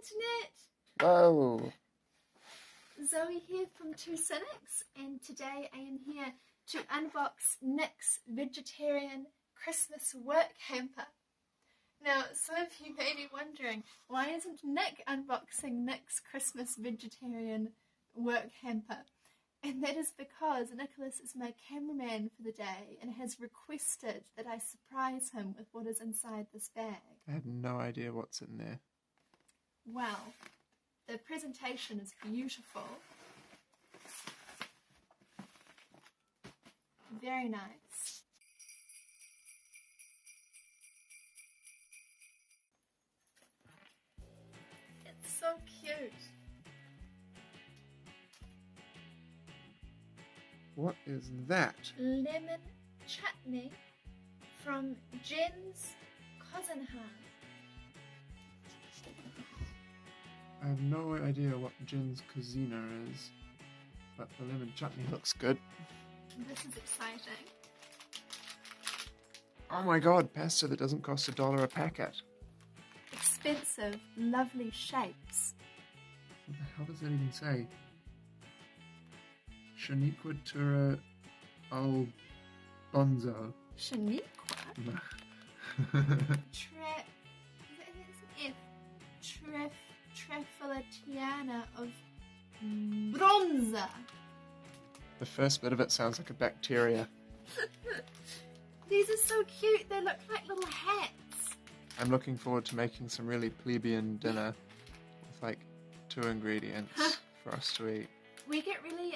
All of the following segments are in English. Internet! Whoa! Zoe here from Two Cynics, and today I am here to unbox Nick's vegetarian Christmas work hamper. Now, some of you may be wondering, why isn't Nick unboxing Nick's Christmas vegetarian work hamper? And that is because Nicholas is my cameraman for the day and has requested that I surprise him with what is inside this bag. I have no idea what's in there. Well, the presentation is beautiful. Very nice. It's so cute. What is that? Lemon chutney from Jen's Cosenheim. I have no idea what Jen's Cucina is, but the lemon chutney looks good. This is exciting. Oh my god, pasta that doesn't cost $1 a packet. Expensive, lovely shapes. What the hell does that even say? Shaniqua Tura Bonzo. Shaniqua? Trefylatiana of Bronza. The first bit of it sounds like a bacteria. These are so cute, they look like little hats. I'm looking forward to making some really plebeian dinner with like 2 ingredients for us to eat. We get really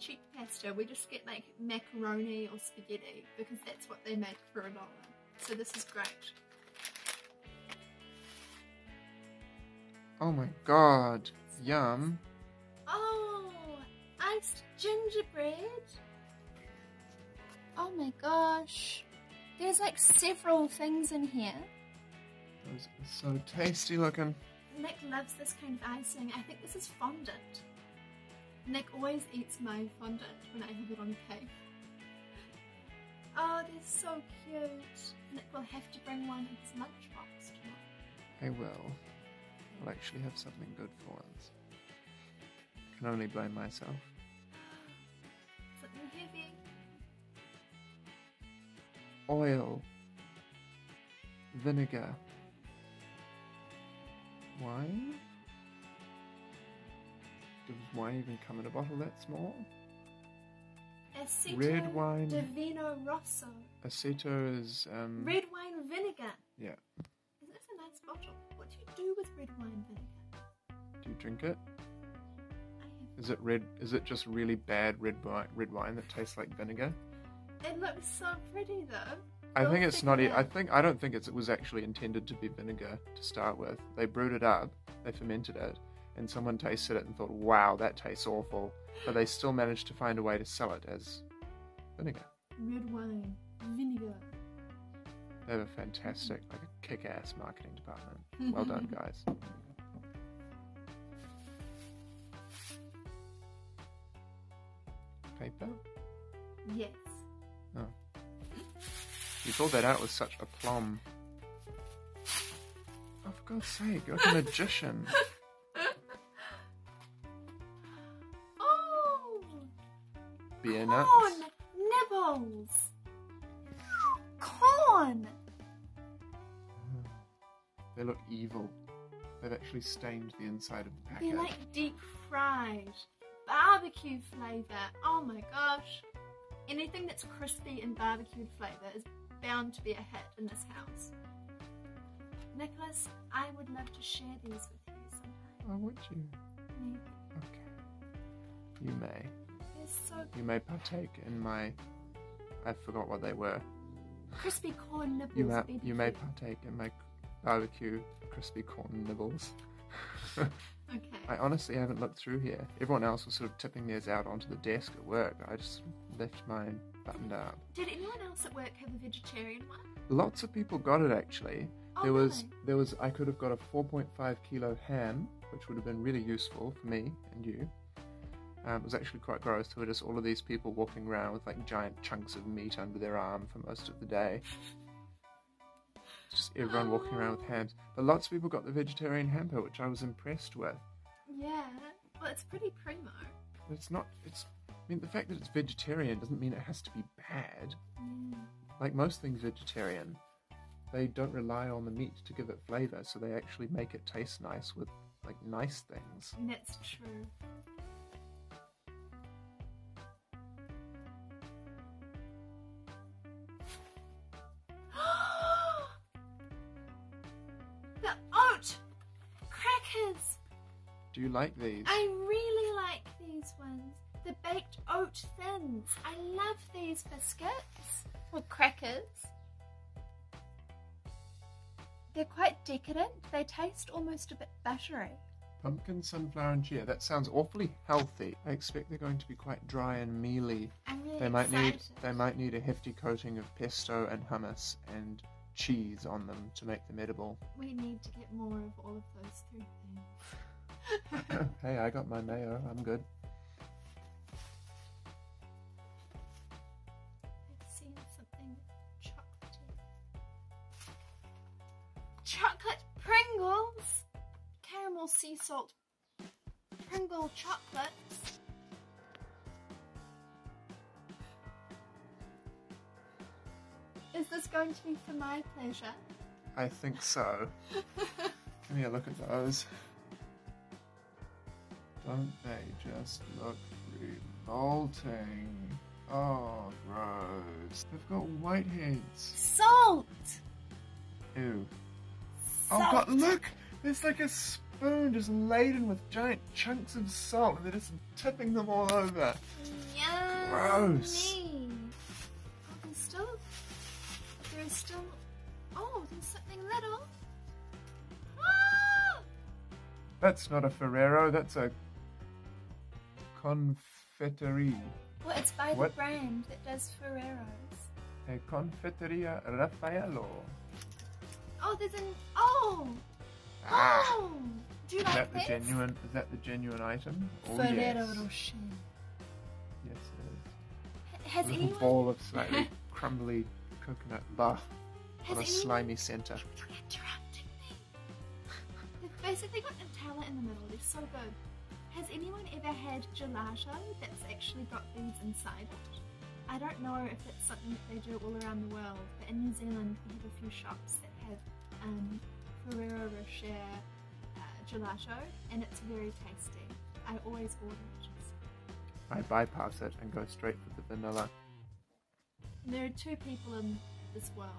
cheap pasta. We just get like macaroni or spaghetti because that's what they make for $1. So this is great. Oh my god, yum. Oh, iced gingerbread. Oh my gosh. There's like several things in here. Those are so tasty looking. Nick loves this kind of icing. I think this is fondant. Nick always eats my fondant when I have it on cake. Oh, they're so cute. Nick will have to bring one in his lunchbox tomorrow. I will. I'll actually have something good for once. I can only blame myself. Something heavy. Oil. Vinegar. Wine? Does wine even come in a bottle that small? Aceto. Red wine. Divino Rosso. Aceto is red wine vinegar. Yeah. Isn't this a nice bottle? What do you do with red wine vinegar? Do you drink it? Is it red? Is it just really bad red wine that tastes like vinegar? It looks so pretty though. I don't think it was actually intended to be vinegar to start with. They brewed it up, they fermented it, and someone tasted it and thought, wow, that tastes awful. But they still managed to find a way to sell it as vinegar. Red wine vinegar. They have a fantastic, like a kick-ass marketing department. Well done, guys. Paper? Yes. Oh. You pulled that out with such aplomb. Oh, for God's sake, you're like a magician. Oh! Beer nuts. Corn nibbles! Corn! They look evil. They've actually stained the inside of the packet. They're like deep fried. Barbecue flavour. Oh my gosh. Anything that's crispy and barbecued flavour is bound to be a hit in this house. Nicholas, I would love to share these with you sometime. Oh, would you? Maybe. Okay. You may. You may partake in my... I forgot what they were. Crispy corn nibbles. You may partake in my... barbecue crispy corn nibbles. Okay. I honestly haven't looked through here. Everyone else was sort of tipping theirs out onto the desk at work. I just left mine buttoned up. Did anyone else at work have a vegetarian one? Lots of people got it actually. Oh, there was I could have got a 4.5 kilo ham, which would have been really useful for me and you. It was actually quite gross. There were just all of these people walking around with like giant chunks of meat under their arm for most of the day. just everyone walking around with hams. But lots of people got the vegetarian hamper, which I was impressed with. Yeah, well, it's pretty primo. It's not, it's, I mean, the fact that it's vegetarian doesn't mean it has to be bad. Mm. Like most things vegetarian, they don't rely on the meat to give it flavour, so they actually make it taste nice with, like, nice things. That's true. The oat crackers! Do you like these? I really like these ones. The baked oat thins. I love these biscuits. Or crackers. They're quite decadent. They taste almost a bit buttery. Pumpkin, sunflower and chia. That sounds awfully healthy. I expect they're going to be quite dry and mealy. I'm really excited. They might need a hefty coating of pesto and hummus and cheese on them to make them edible. We need to get more of all of those three things. Hey, I got my mayo. I'm good. Sea salt Pringle chocolates. Is this going to be for my pleasure? I think so. Give me a look at those. Don't they just look revolting? Oh, gross. They've got whiteheads. Salt! Ew. Salt. Oh god, look! There's like a spoon just laden with giant chunks of salt and they're just tipping them all over. Yummy. Gross. Oh, there's still, oh, there's something little. Ah! That's not a Ferrero, that's a confetterie. Well, it's by the brand that does Ferreros. A Confetteria Raffaello. Oh, there's an, oh! Oh! Do you like this? Is that the genuine item? Oh, Ferrero Rocher. Yes, it is. Has a little anyone... ball of slightly crumbly coconut bar on a slimy centre. You're interrupting me. They've basically got Nutella in the middle. They're so good. Has anyone ever had gelato that's actually got these inside it? I don't know if it's something that they do all around the world, but in New Zealand we have a few shops that have... Ferrero Rocher gelato, and it's very tasty. I always order it. I bypass it and go straight for the vanilla. And there are two people in this world.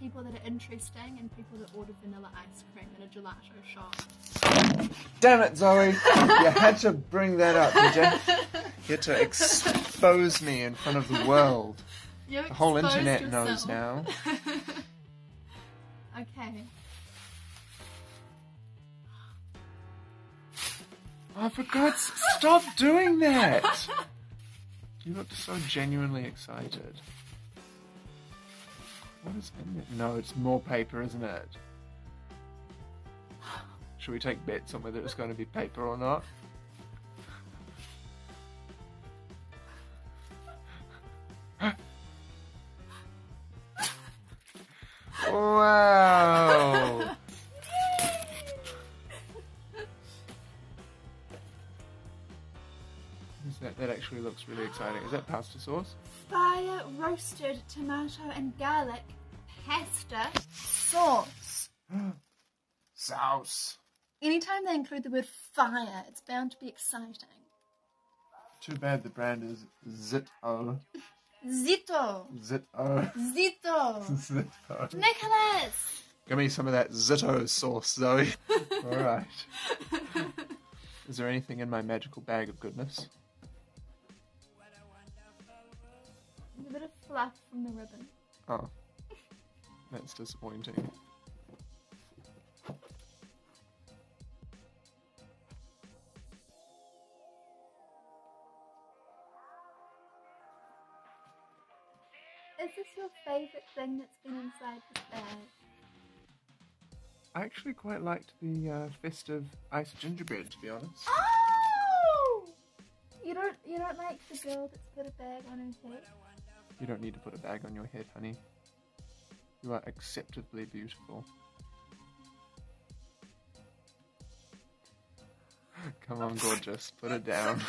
People that are interesting and people that order vanilla ice cream at a gelato shop. Damn it, Zoe! You had to bring that up, did you? You had to expose me in front of the world. You the whole internet yourself. Knows now. Okay. Oh, for God's sake, stop doing that! You look so genuinely excited. What is in it? No, it's more paper, isn't it? Should we take bets on whether it's going to be paper or not? Wow! That actually looks really exciting. Is that pasta sauce? Fire roasted tomato and garlic pasta sauce. Sauce. Anytime they include the word fire, it's bound to be exciting. Too bad the brand is Zitto. Zitto. Zitto. Zitto. Zitto. Nicholas! Give me some of that Zitto sauce, Zoe. Alright. Is there anything in my magical bag of goodness? A bit of fluff from the ribbon. Oh. That's disappointing. Is this your favourite thing that's been inside this bag? I actually quite liked the festive iced gingerbread, to be honest. Oh! You don't like the girl that's put a bag on her head? You don't need to put a bag on your head, honey. who are acceptably beautiful. Come on, gorgeous, put it down.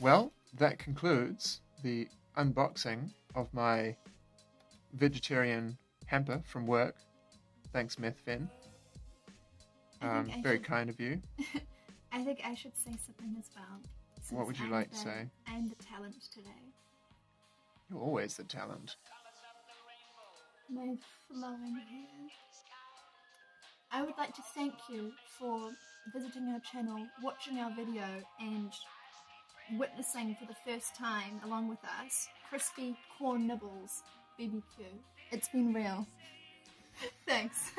Well, that concludes the unboxing of my vegetarian hamper from work. Thanks, Methven. Very kind of you. I think I should say something as well. What would you like to say? I'm the talent today. You're always the talent. My flowing hair. I would like to thank you for visiting our channel, watching our video, and witnessing for the first time, along with us, Crispy Corn Nibbles BBQ. It's been real. Thanks.